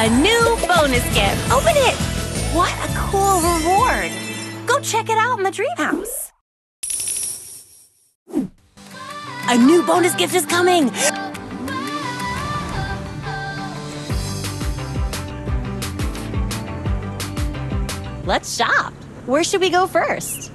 A new bonus gift! Open it! What a cool reward! Go check it out in the dream house! A new bonus gift is coming! Let's shop! Where should we go first?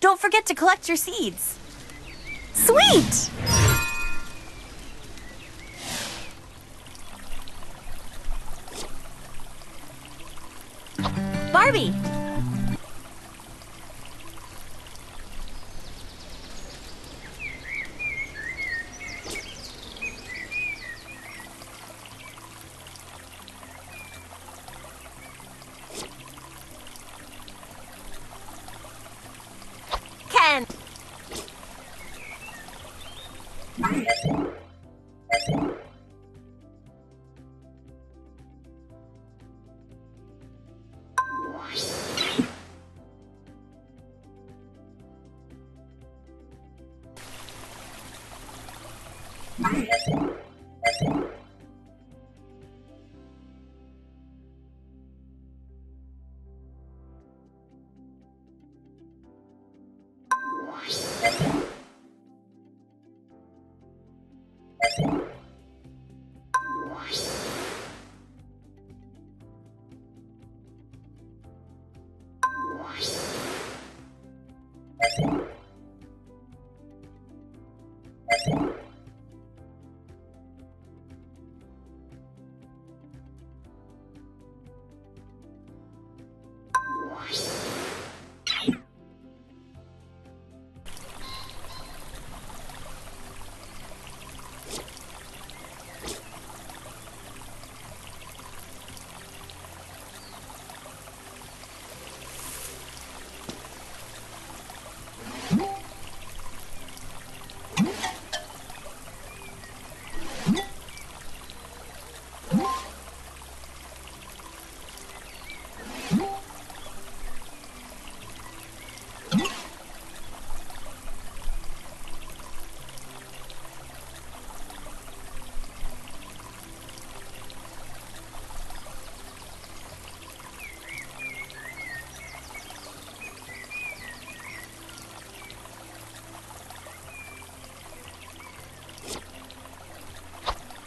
Don't forget to collect your seeds. Sweet! Barbie!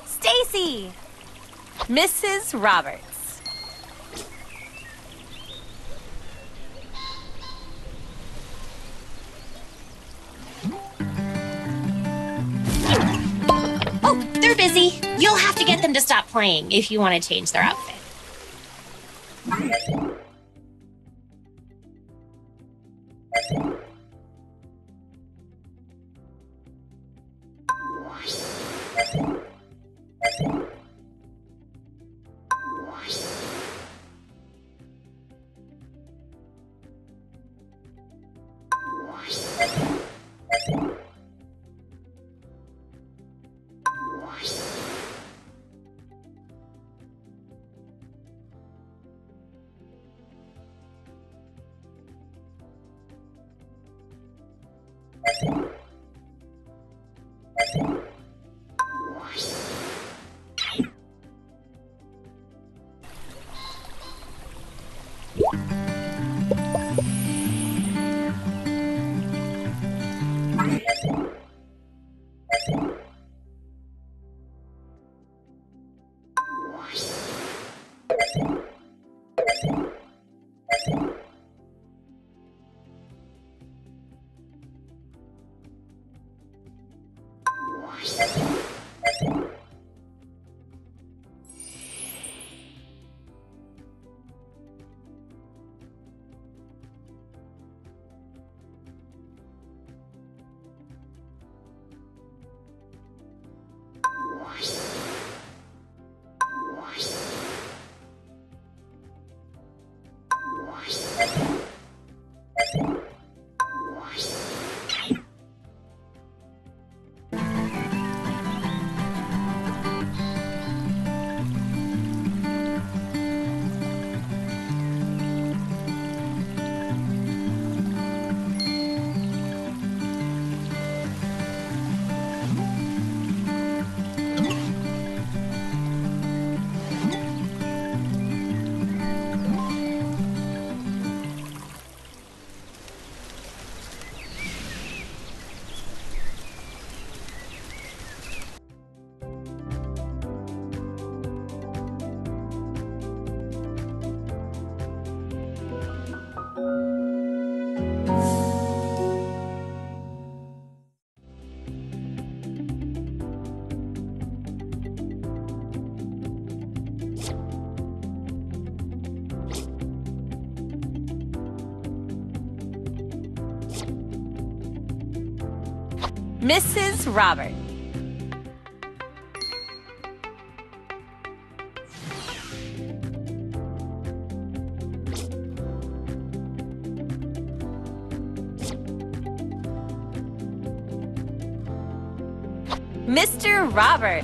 Stacy, Mrs. Roberts. Oh, they're busy. You'll have to get them to stop playing if you want to change their outfit. Mrs. Roberts. Mr. Robert.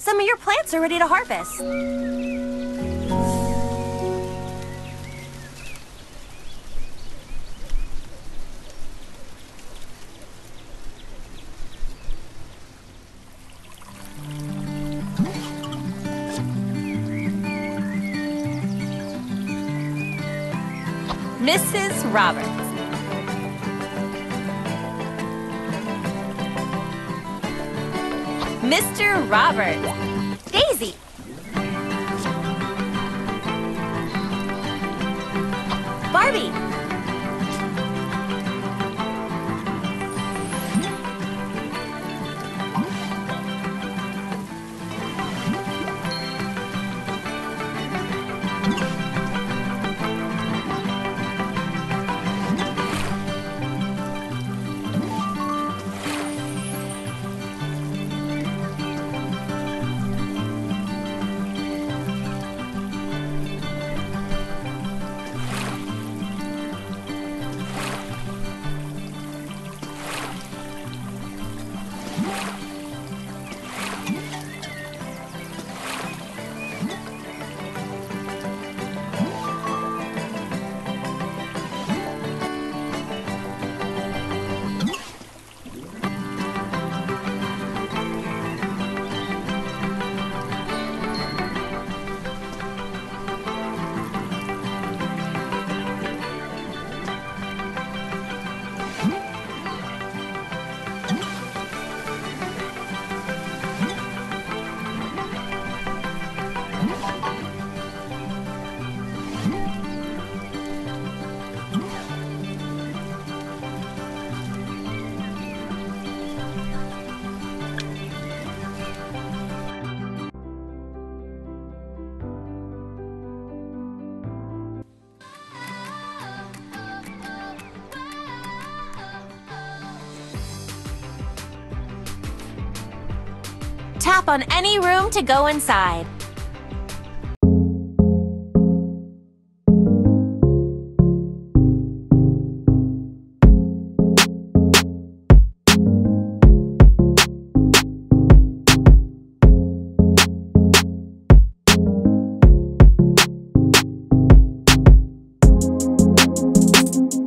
Some of your plants are ready to harvest. Mrs. Roberts. Mr. Robert. Daisy. Barbie. Tap on any room to go inside.